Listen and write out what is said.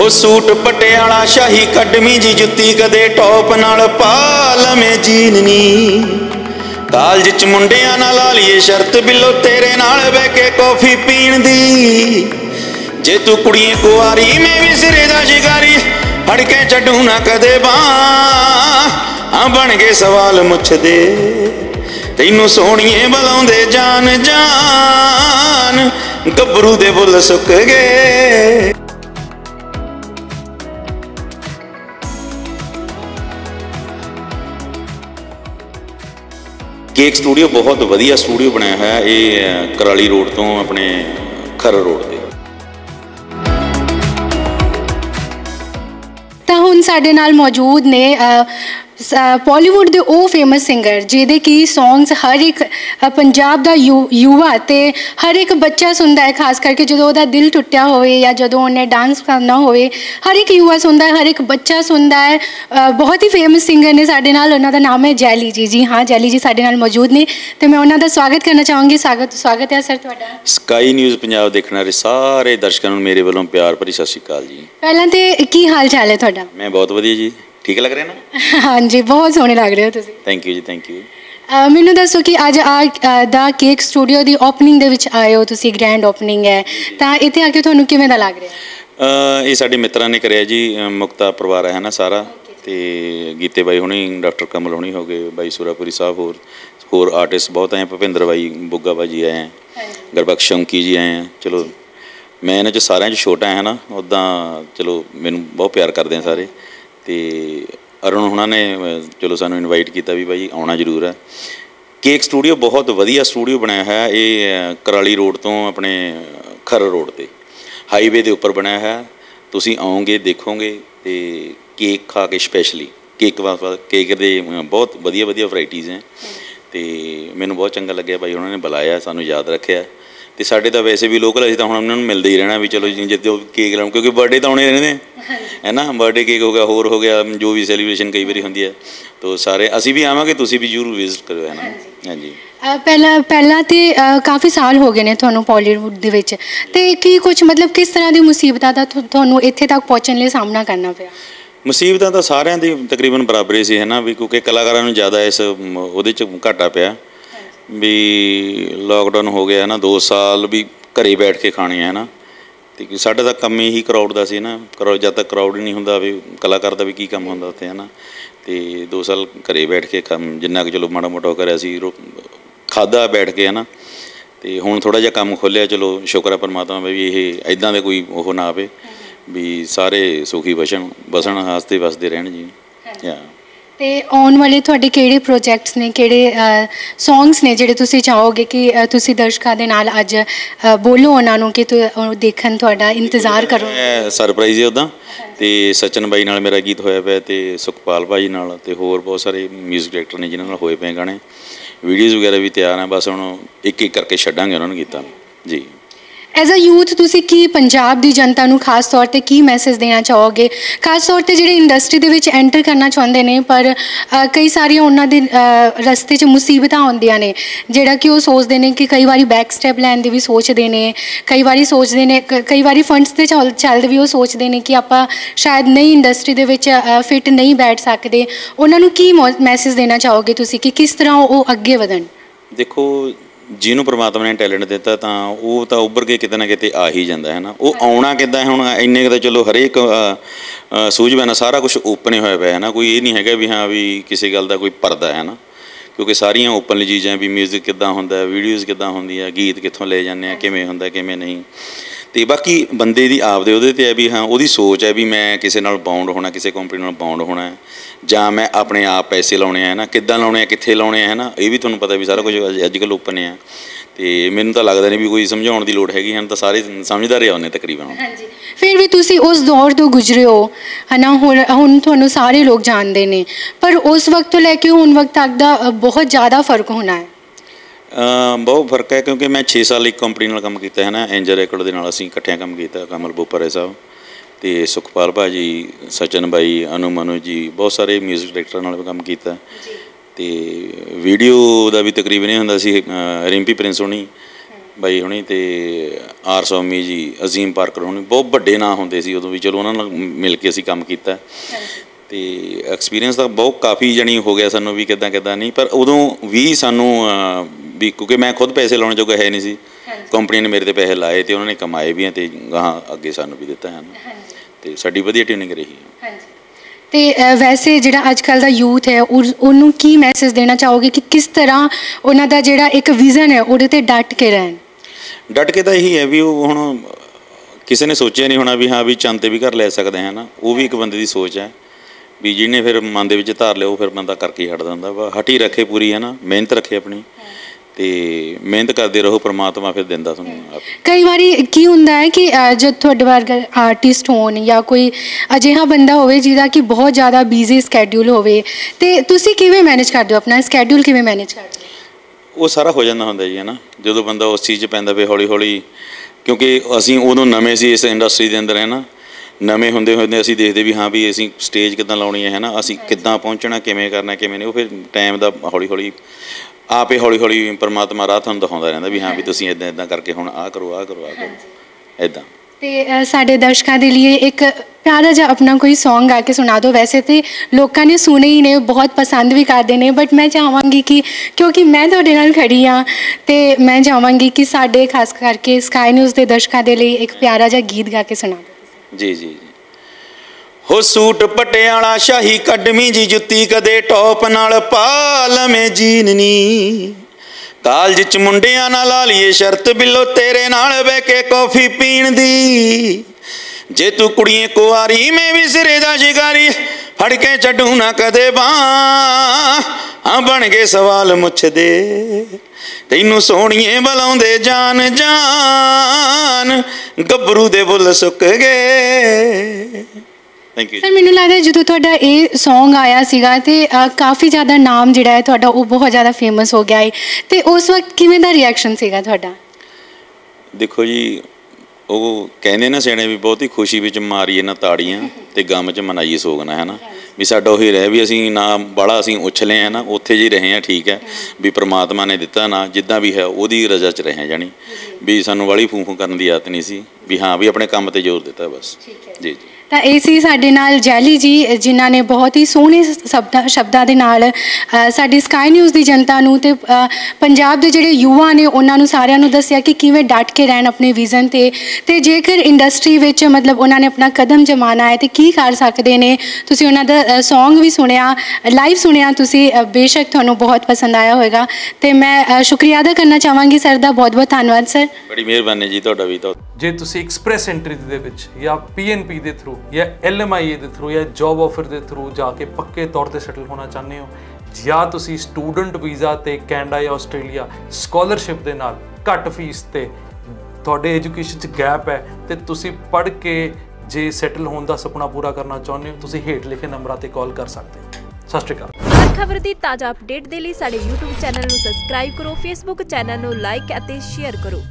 ओ suit Patiala शाही कड़मी जी जुत्ती कदे top नाल पा लवे जीन नी। कालज च मुंडियां नाल ला लीए शर्त बिलो तेरे नाल बह के कॉफी पीण दी। जे तू कुड़िए कुआरी मैं भी सिरे दा शिकारी फड़के छड्डू ना कदे बां। बन गए सवाल मुछ दे तैनू सोहणीए बलाउंदे जान जान गबरू दे बुल सुक गए। केक स्टूडियो बहुत वधिया स्टूडियो बनाया है ये कराली रोड तो अपने खर रोड पे। तो हुण साडे नाल मौजूद ने बॉलीवुड के वो फेमस सिंगर जिहदे की सॉन्ग्स हर एक पंजाब का युवा तो हर एक बच्चा सुनता है, खास करके जो उसका दिल टुटिया होवे या जो उन्हें डांस करना होवे हर एक युवा सुनता है, हर एक बच्चा सुनता है। बहुत ही फेमस सिंगर ने साडे नाल, उन्हां दा नाम है जैली जी। जी हाँ, जैली जी साडे नाल मौजूद ने तो मैं उन्हां दा स्वागत करना चाहूँगी। स्वागत है सर तुहाडा। स्काई न्यूज़ पंजाब देखने वाले सारे दर्शकों नूं मेरे वालों प्यार भरी सत श्री अकाल जी। पहलां ते की हाल चाल है तुहाडा? मैं बहुत वधिया जी। ठीक लग रहे ना? हाँ जी, बहुत सोहने लग रहे हो तुसी। Thank you ji, thank you. मैनू दसो कि अज दा केक स्टूडियो की ओपनिंग दे विच आए हो तुसी, ग्रैंड ओपनिंग है तो इत्थे आके तुहानू किवें दा लग रहा है? ये साडे मित्रां ने करिया जी, मुक्ता परिवार है ना सारा, तो गीते बाई हुणी, डॉक्टर कमल हुणी हो गए, बाई सुरापुरी साहब, होर आर्टिस्ट बहुत हैं, भुपिंदर बाई बुग्गा बाई जी आए हैं, गुरबख्श शौंकी जी आए हैं। चलो मैं इन्हां च सारिआं च छोटा है ना, उदां चलो मैनू बहुत प्यार करदे हैं सारे। तो अरुण उन्होंने चलो सानू इनवाइट किया भी भाई आना जरूर है। केक स्टूडियो बहुत वधिया स्टूडियो बनाया है ये कराली रोड तो अपने खर रोड पे हाईवे के उपर बनाया है। तुसी आओगे देखोगे तो केक खा के स्पैशली केक केक दे बहुत वधिया वधिया वराइटीज़ हैं। तो मैनू बहुत चंगा लगे भाई उन्होंने बुलाया, सानू याद रखिया। तो साढ़े तो वैसे भी लोकल अभी तो हम उन्होंने मिलते ही रहना भी चलो जो केक लाऊ, क्योंकि बर्थडे तो आने रहने है ना, बर्थडे केक हो गया होर हो गया जो भी सैलीब्रेशन कई बार होंगी है। तो सारे असी भी आवांगे, तुसी भी जरूर विजिट करो है ना। हाँ जी, पहला तो काफ़ी साल हो गए ने तुहानू बॉलीवुड दे विच, ते की कुछ मतलब किस तरह की मुसीबतां दा तुहानू इत्थे तक पहुँचण लई सामना करना पिया? मुसीबतां तां सारिआं दी तकरीबन बराबर ही सी है ना, भी क्योंकि कलाकारां नू ज़्यादा इस उहदे च घाटा पिया भी लॉकडाउन हो गया है ना, 2 साल भी घरें बैठ के खाने है ना। क्योंकि साढ़े तक कम ही क्राउड का सी ना, क्राउड जब तक क्राउड ही नहीं होंदा भी कलाकार का भी की काम होंदा उत्थे है ना। तो 2 साल घरें बैठ के जिन्ना कि चलो माड़ा मोटा करिया सी खादा बैठ के है ना। तो हुण थोड़ा जिहा काम खोलिया, चलो शुक्र है परमात्मा भी ये इदां दे कोई ओह ना आवे भी सारे सुखी बसन हसते वसदे रहन जी। या तो आने वाले तुहाडे किहड़े प्रोजेक्ट्स ने, किहड़े सॉन्ग्स ने जिहड़े तुसीं चाहोगे कि तुसीं दर्शकां दे नाल अज बोलो उन्हां नूं कि देखण तुहाडा इंतजार करो? सरप्राइज है उदां तो सचिन भाई नाल मेरा गीत होया पिया, तो सुखपाल भाई नाल, तो होर बहुत सारे म्यूजिक डायरैक्टर ने जिन्हां नाल होए पए गाने, वीडियोज़ वगैरह भी तैयार हैं, बस हुण एक एक करके छड्डांगे उन्हां नूं गीतां नूं जी। एज अ यूथ तुसी की पंजाब दी जनता नूं खास तौर ते की मैसेज देना चाहोगे, खास तौर ते जिहड़े इंडस्ट्री दे विच एंटर करना चाहुंदे ने पर कई सारियां उन्हां दे रस्ते च मुसीबतां आउंदियां ने, जिहड़ा कि ओह सोचदे ने कि कई वारी बैक स्टैप लैण दी भी सोचदे ने, कई वारी फंड्स दे चलदे भी ओह सोचदे ने कि आपां शायद नहीं इंडस्ट्री दे विच फिट नहीं बैठ सकदे। उन्हां नूं की मैसेज देना चाहोगे तुसी कि किस तरह ओह अग्गे वधण? देखो, जिन्होंने परमात्मा ने टैलेंट दिता तो उभर के कितना कितने आ ही जाता है ना। वो आना कि हम इन्ने तो चलो हरेक सूझबैन सारा कुछ ओपन ही होया है ना, कोई ये नहीं है भी हाँ भी किसी गल का कोई परदा है ना, क्योंकि सारिया ओपनली चीज़ें भी म्यूजिक किदा होंदा, वीडियोज़ किदा होंदी है, गीत कितों ले जाने किमें होंदा किमें नहीं। तो बाकी बंदे दी आपदे उहदे ते है भी हाँ उहदी सोच है भी मैं किसी नाल बाउंड होना, किसी कंपनी नाल बाउंड होना है, जां मैं अपने आप पैसे लाने है ना, किदां लाने कित्थे लाने है ना, ये भी तुहानूं पता भी सारा कुछ अजकल ओपन है। तो मैनूं तां लगदा नहीं भी कोई समझाउण दी लोड़ हैगी, हम तां सारे समझदार ही आउंदे तकरीबन। हाँ जी, फिर भी तुसीं उस दौर तो गुजरे हो है ना, हुण तुहानूं सारे लोग जानते हैं, पर उस वक्त तो लैके हुण वक्त तक दा बहुत ज़्यादा फर्क होना है? बहुत फर्क है, क्योंकि मैं 6 साल एक कंपनी नाल काम किया है ना, एंजल रिकॉर्ड दे नाल असीं इकट्ठे काम किया, कमल बोपरे साहब ते सुखपाल भाजी, सचिन भाई, अनु मनु जी, बहुत सारे म्यूजिक डायरैक्टर नाल काम किया। तो वीडियो का भी तकरीबन नहीं होंदा सी, रिंपी प्रिंस होनी ਬਾਈ ਹੁਣੀ ਤੇ ਆਰ ਸੋਮੀ ਜੀ ਅਜ਼ੀਮ ਪਾਰਕਰ ਹੁਣੀ ਬਹੁਤ ਵੱਡੇ ਨਾਂ ਹੁੰਦੇ ਸੀ ਉਦੋਂ ਵੀ। ਚਲੋ ਉਹਨਾਂ ਨਾਲ ਮਿਲ ਕੇ ਅਸੀਂ ਕੰਮ ਕੀਤਾ ਤੇ ਐਕਸਪੀਰੀਅੰਸ ਤਾਂ ਬਹੁਤ ਕਾਫੀ ਜਣੀ ਹੋ ਗਿਆ ਸਾਨੂੰ ਵੀ ਕਿਦਾਂ ਕਿਦਾਂ ਨਹੀਂ, ਪਰ ਉਦੋਂ ਵੀ ਸਾਨੂੰ ਵੀ ਕਿਉਂਕਿ ਮੈਂ ਖੁਦ ਪੈਸੇ ਲਾਉਣ ਜੋਗਾ ਹੈ ਨਹੀਂ ਸੀ, ਕੰਪਨੀ ਨੇ ਮੇਰੇ ਤੇ ਪੈਸੇ ਲਾਏ ਤੇ ਉਹਨਾਂ ਨੇ ਕਮਾਏ ਵੀ ਤੇ ਗਾਹਾਂ ਅੱਗੇ ਸਾਨੂੰ ਵੀ ਦਿੱਤਾ ਹਨ ਤੇ ਸਾਡੀ ਵਧੀਆ ਟ੍ਰੇਨਿੰਗ ਰਹੀ ਹੈ। ਹਾਂਜੀ, तो वैसे जो अजकल का यूथ है उन्होंने की मैसेज देना चाहोगे कि किस तरह उन्होंने जो एक विजन है वो डट के रहन? डट के तो यही है भी वो हम किसी ने सोचा नहीं होना भी हाँ भी चंद भी घर ले सकते हैं ना, वो भी एक बंदे की सोच है भी जिन्हें फिर मन के धार लिया फिर बंदा करके हट जाता वा। हटी रखे पूरी है ना, मेहनत रखे अपनी ते मेहनत करते रहो, परमात्मा फिर दिंदा तुहानूं। कई बार की हुंदा है कि जब तुहाडे वर्गा आर्टिस्ट होण या कोई अजिहा बंदा होवे जिहदा कि बहुत ज़्यादा बिजी स्कैड्यूल होवे ते तुसीं किवें मैनेज करदे हो अपना स्कैड्यूल, किवें मैनेज करदे हो? वो सारा हो जांदा हुंदा जी है ना जदों बंदा उस चीज़ पैंदा वे हौली हौली, क्योंकि असीं उदों नवें सी इस इंडस्ट्री दे अंदर है ना, नवें हुंदे हुंदे असीं देखदे भी हाँ भी असीं स्टेज किदां लाउणी है ना, असीं किदां पहुंचना, किवें करना किवें नहीं, वो फिर टाइम दा हौली हौली आप ही हौली हौली परमात्मा राह तुहानूं दिखाउंदा रहिंदा भी हाँ भी तुसीं इदां इदां करके हुण आ करो आ करो आ करो इदां। ते साडे दर्शकां दे लिए एक प्यारा जा अपना कोई सॉन्ग आके सुना दो। वैसे तो लोगों ने सुने ही ने, बहुत पसंद भी करते हैं, बट मैं चाहवांगी कि क्योंकि मैं तुहाडे नाल खड़ी हाँ तो मैं चाहवांगी कि साडे खास करके स्काई न्यूज़ के दर्शकों के लिए एक प्यारा जा गीत गा के सुना दो। जी जी जी। हो सूट पटियाला शाही कड़मी जी, जुत्ती कदे टॉप नाल पा लवे जीन नी, कालज च मुंडियां ना ला लीए शर्त बिलो तेरे नाल बह के कॉफी पीण दी, जे तू कुड़िए कुआरी मैं भी सिरे दा शिकारी, फड़ के छड्डू ना कदे बां बन गए सवाल मुछ दे, तैनू सोहणीए बलाउंदे जान जान गबरू दे बुल सुक गए। सर मैनू लगता है जो थोड़ा ये सॉन्ग आया सीगा ते काफ़ी ज़्यादा नाम जिहड़ा है थोड़ा वो बहुत ज़्यादा फेमस हो गया है, तो उस वक्त किवें दा रिएक्शन सीगा थोड़ा? देखो जी वो कहने ना सेने भी बहुत ही खुशी विच मारीए ना ताड़ियाँ ते गम च मनाइए सोगना है ना, भी साडा उही रहे भी असीं ना बड़ा असीं उछले हैं ना उत्थे जी रहे हैं, ठीक है भी परमात्मा ने दिता ना जिद्दां भी है उहदी रजा च रहे जानी भी सानूं वाली फूंफू करन दी आदत नहीं सी भी हाँ भी अपने काम ते जोर दिता बस। जी जी। तो इसी साडे नाल जैली जी जिन्हों ने बहुत ही सोहने शब्दों के नाल साडी स्काई न्यूज़ की जनता नूं ते पंजाब दे जिहड़े युवा ने उन्हां नूं सारियां नूं दस्सिया कि किवें डट के रहन अपने विजन ते जेकर इंडस्ट्री विच मतलब उन्होंने अपना कदम जमाना है तो की कर सकते हैं। तुसीं उन्हां दा सॉन्ग भी सुनिया, लाइव सुनिया, तुसीं बेशक तुहानूं बहुत पसंद आया होएगा तो मैं शुक्रिया अदा करना चाहांगी सर का, बहुत बहुत धन्यवाद सर। बड़ी मेहरबानी जी तुहाडा भी। जे तुसीं एक्सप्रैस एंट्री दे विच या PNP के थ्रू या LMIA के थ्रू या जॉब ऑफर के थ्रू जाके पक्के तौर पर सैटल होना चाहते हो या तुसीं स्टूडेंट वीज़ा तो कैनेडा या ऑस्ट्रेलिया स्कॉलरशिप के नाल घट फीस ते तुहाडे एजुकेशन च गैप है तो तुसीं पढ़ के जे सैटल होने का सपना पूरा करना चाहते हो तुसीं हेठ लिखे नंबरां ते कॉल कर सकते हो। सत श्री अकाल। हर खबर की ताज़ा अपडेट के लिए साडे यूट्यूब चैनल नूं सबसक्राइब करो, फेसबुक चैनल नूं लाइक अते शेयर करो।